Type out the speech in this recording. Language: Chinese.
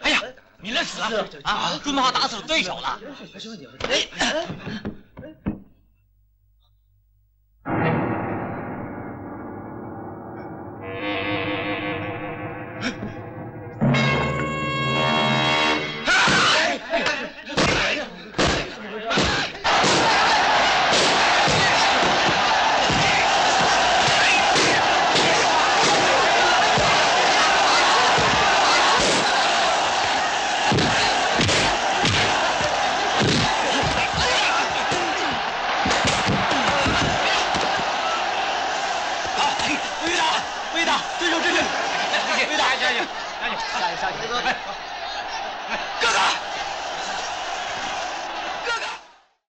哎呀，你那死了啊！朱文浩打死了对手了。哎，